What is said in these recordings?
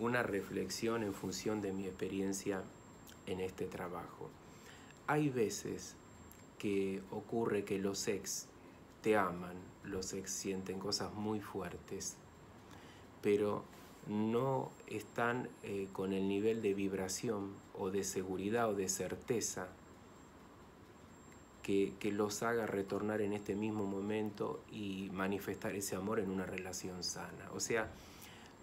una reflexión en función de mi experiencia en este trabajo. Hay veces que ocurre que los ex te aman, los ex sienten cosas muy fuertes, pero no están con el nivel de vibración o de seguridad o de certeza que los haga retornar en este mismo momento y manifestar ese amor en una relación sana. O sea,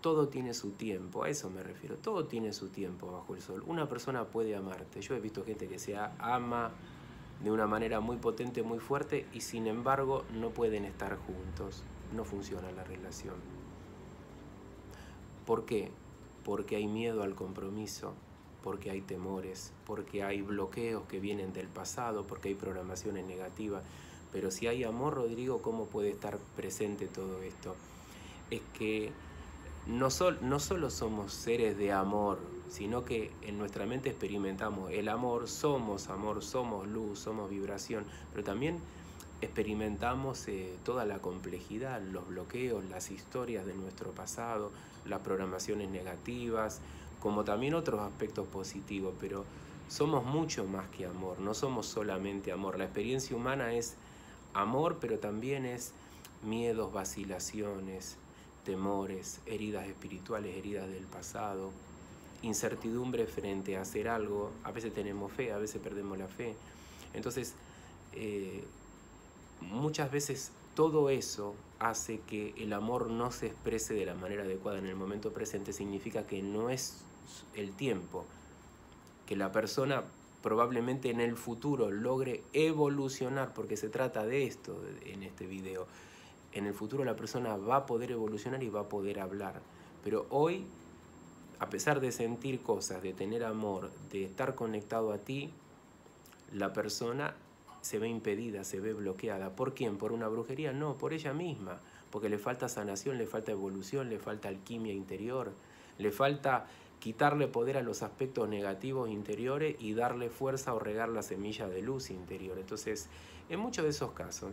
todo tiene su tiempo, a eso me refiero, todo tiene su tiempo bajo el sol. Una persona puede amarte, yo he visto gente que se ama de una manera muy potente, muy fuerte, y sin embargo no pueden estar juntos, no funciona la relación. ¿Por qué? Porque hay miedo al compromiso, porque hay temores, porque hay bloqueos que vienen del pasado, porque hay programaciones negativas. Pero si hay amor, Rodrigo, ¿cómo puede estar presente todo esto? Es que no solo somos seres de amor, sino que en nuestra mente experimentamos el amor, somos luz, somos vibración, pero también experimentamos toda la complejidad, los bloqueos, las historias de nuestro pasado, las programaciones negativas, como también otros aspectos positivos, pero somos mucho más que amor, no somos solamente amor. La experiencia humana es amor, pero también es miedos, vacilaciones, temores, heridas espirituales, heridas del pasado, incertidumbre frente a hacer algo. A veces tenemos fe, a veces perdemos la fe. Entonces, muchas veces todo eso hace que el amor no se exprese de la manera adecuada en el momento presente. Significa que no es el tiempo, que la persona probablemente en el futuro logre evolucionar, porque se trata de esto en este video. En el futuro la persona va a poder evolucionar y va a poder hablar, pero hoy, a pesar de sentir cosas, de tener amor, de estar conectado a ti, la persona se ve impedida, se ve bloqueada. ¿Por quién? ¿Por una brujería? No, por ella misma, porque le falta sanación, le falta evolución, le falta alquimia interior, le falta quitarle poder a los aspectos negativos interiores y darle fuerza o regar la semilla de luz interior. Entonces, en muchos de esos casos,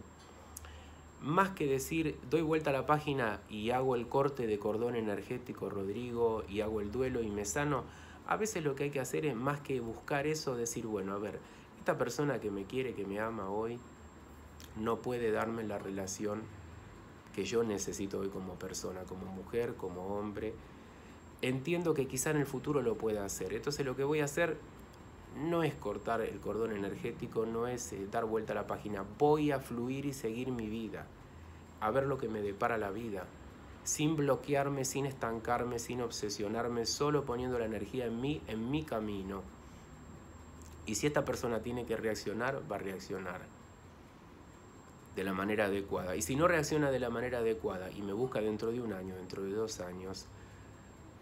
más que decir, doy vuelta a la página y hago el corte de cordón energético, Rodrigo, y hago el duelo y me sano, a veces lo que hay que hacer es, más que buscar eso, decir, bueno, a ver, esta persona que me quiere, que me ama hoy, no puede darme la relación que yo necesito hoy como persona, como mujer, como hombre. Entiendo que quizá en el futuro lo pueda hacer. Entonces lo que voy a hacer no es cortar el cordón energético, no es dar vuelta a la página. Voy a fluir y seguir mi vida, a ver lo que me depara la vida, sin bloquearme, sin estancarme, sin obsesionarme, solo poniendo la energía en mí, en mi camino. Y si esta persona tiene que reaccionar, va a reaccionar de la manera adecuada. Y si no reacciona de la manera adecuada y me busca dentro de un año, dentro de 2 años,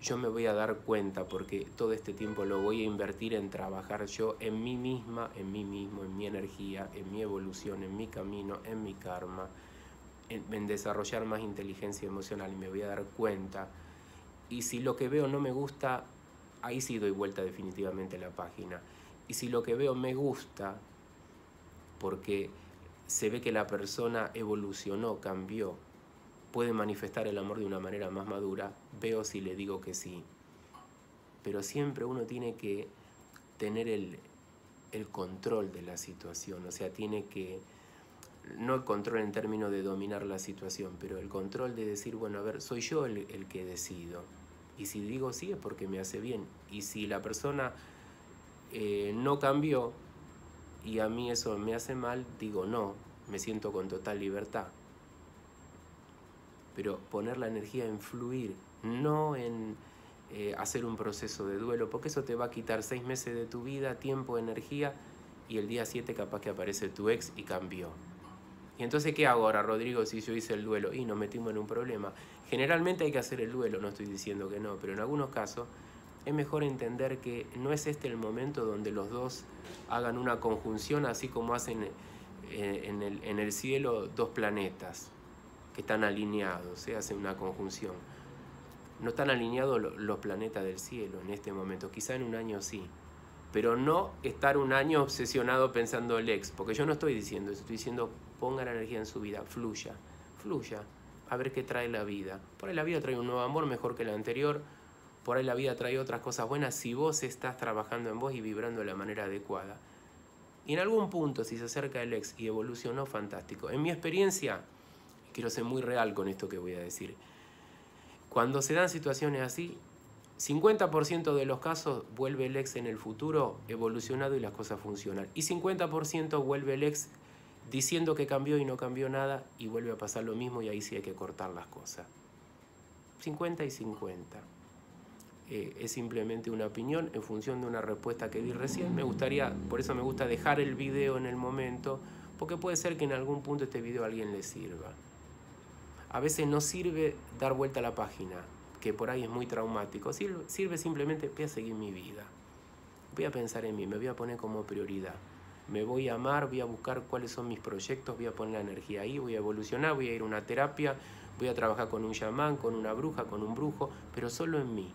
yo me voy a dar cuenta, porque todo este tiempo lo voy a invertir en trabajar yo en mí misma, en mí mismo, en mi energía, en mi evolución, en mi camino, en mi karma, en desarrollar más inteligencia emocional, y me voy a dar cuenta. Y si lo que veo no me gusta, ahí sí doy vuelta definitivamente la página. Y si lo que veo me gusta, porque se ve que la persona evolucionó, cambió, puede manifestar el amor de una manera más madura, veo si le digo que sí. Pero siempre uno tiene que tener el control de la situación. O sea, tiene que, no el control en términos de dominar la situación, pero el control de decir, bueno, a ver, soy yo el que decido. Y si digo sí es porque me hace bien. Y si la persona no cambió y a mí eso me hace mal, digo no, me siento con total libertad. Pero poner la energía en fluir, no en hacer un proceso de duelo, porque eso te va a quitar 6 meses de tu vida, tiempo, energía, y el día 7 capaz que aparece tu ex y cambió. Y entonces, ¿qué hago ahora, Rodrigo, si yo hice el duelo? Y nos metimos en un problema. Generalmente hay que hacer el duelo, no estoy diciendo que no, pero en algunos casos es mejor entender que no es este el momento donde los dos hagan una conjunción, así como hacen en el cielo 2 planetas que están alineados, se hace una conjunción. No están alineados los planetas del cielo en este momento, quizá en un año sí, pero no estar un año obsesionado pensando el ex, porque yo no estoy diciendo eso, estoy diciendo pongan energía en su vida, fluya, fluya, a ver qué trae la vida. Por ahí la vida trae un nuevo amor mejor que el anterior, Por ahí la vida trae otras cosas buenas si vos estás trabajando en vos y vibrando de la manera adecuada. Y en algún punto, si se acerca el ex y evolucionó, fantástico. En mi experiencia, quiero ser muy real con esto que voy a decir. Cuando se dan situaciones así, 50% de los casos vuelve el ex en el futuro evolucionado y las cosas funcionan. Y 50% vuelve el ex diciendo que cambió y no cambió nada y vuelve a pasar lo mismo, y ahí sí hay que cortar las cosas. 50 y 50. Es simplemente una opinión en función de una respuesta que di recién. Me gustaría, por eso me gusta dejar el video en el momento, porque puede ser que en algún punto este video a alguien le sirva. A veces no sirve dar vuelta a la página, que por ahí es muy traumático. Sirve simplemente, voy a seguir mi vida, voy a pensar en mí, me voy a poner como prioridad, me voy a amar, voy a buscar cuáles son mis proyectos, voy a poner la energía ahí, voy a evolucionar, voy a ir a una terapia, voy a trabajar con un chamán, con una bruja, con un brujo, pero solo en mí.